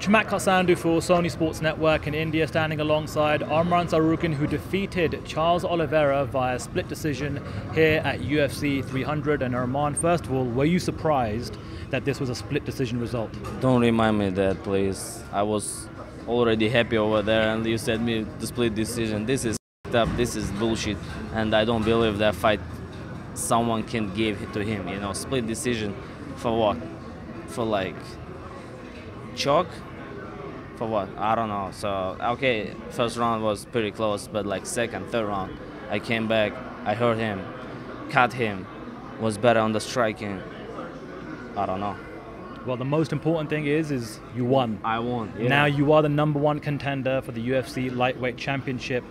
Chamatkar Sandhu for Sony Sports Network in India, standing alongside Arman Tsarukyan, who defeated Charles Oliveira via split decision here at UFC 300. And Arman, first of all, were you surprised that this was a split decision result? Don't remind me that, please. I was already happy over there, and you sent me the split decision. This is up. This is bullshit, and I don't believe that fight someone can give it to him. You know, split decision for what? For like choke? For what? I don't know. So, okay, first round was pretty close, but like second, third round, I came back, I hurt him, cut him, was better on the striking. I don't know. Well, the most important thing is you won. I won, yeah. Now you are the #1 contender for the UFC lightweight championship.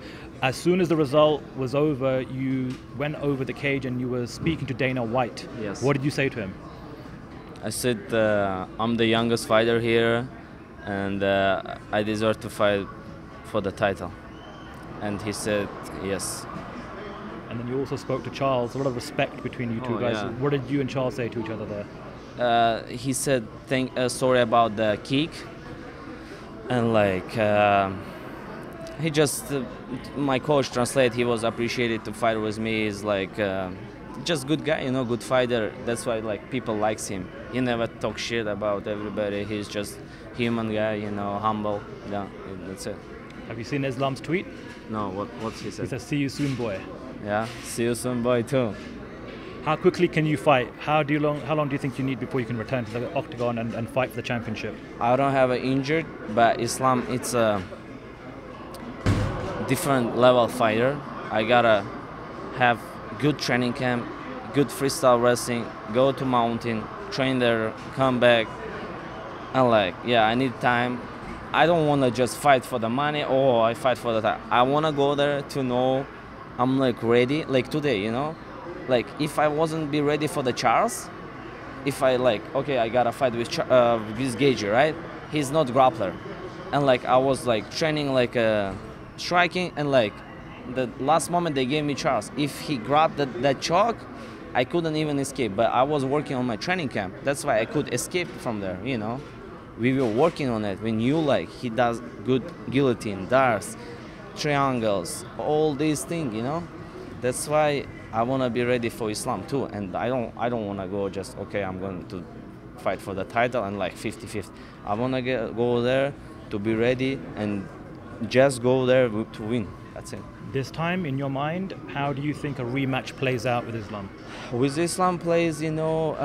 As soon as the result was over, you went over the cage and you were speaking to Dana White. Yes. What did you say to him? I said, I'm the youngest fighter here, and I deserve to fight for the title. And he said yes. And then you also spoke to Charles. A lot of respect between you two guys. Yeah. What did you and Charles say to each other there? He said, sorry about the kick. And like, he just, my coach translated, he was appreciated to fight with me. He's like, just good guy, you know, good fighter. That's why like people likes him. He never talks shit about everybody. He's just human guy, you know, humble. Yeah, that's it. Have you seen Islam's tweet? No, what's he said? He says, see you soon, boy. Yeah, see you soon, boy, too. How quickly can you fight? How long do you think you need before you can return to the octagon and fight for the championship? I don't have an injured, but Islam, it's a different level fighter. I gotta have good training camp, good freestyle wrestling, go to mountain, train there, come back. And like, yeah, I need time. I don't want to just fight for the money or I fight for the time. I want to go there to know I'm like ready, like today, you know? Like if I wasn't be ready for the Charles, if I like, okay, I gotta fight with Gagey, right? He's not grappler. And like, I was like training like striking and like, the last moment they gave me Charles. If he grabbed that choke, I couldn't even escape. But I was working on my training camp. That's why I could escape from there, you know. We were working on it. We knew like he does good guillotine, darts, triangles, all these things, you know. That's why I want to be ready for Islam too. And I don't want to go just, okay, I'm going to fight for the title and like 50-50. I want to go there to be ready and just go there to win. That's it. This time, in your mind, how do you think a rematch plays out with Islam? With Islam plays, you know,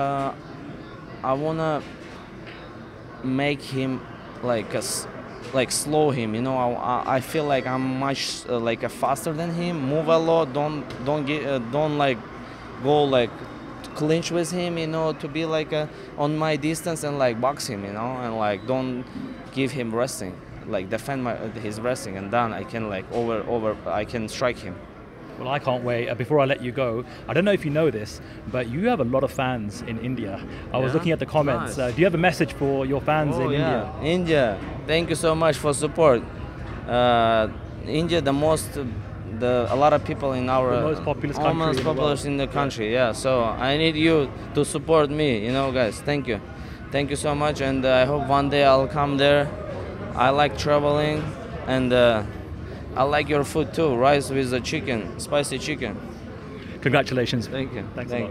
I wanna make him like slow him. You know, I feel like I'm much like faster than him. Move a lot. Don't like go like clinch with him. You know, to be like on my distance and like box him. You know, and like don't give him wrestling. Like defend his wrestling, and then I can like I can strike him. Well, I can't wait. Before I let you go, I don't know if you know this, but you have a lot of fans in India. I was looking at the comments. Nice. Do you have a message for your fans in India? India, thank you so much for support. India, a lot of people in our most populous in the country. Yeah, so I need you to support me. You know, guys, thank you so much, and I hope one day I'll come there. I like traveling, and I like your food too. Rice with the chicken, spicy chicken. Congratulations. Thank you. Thanks a lot.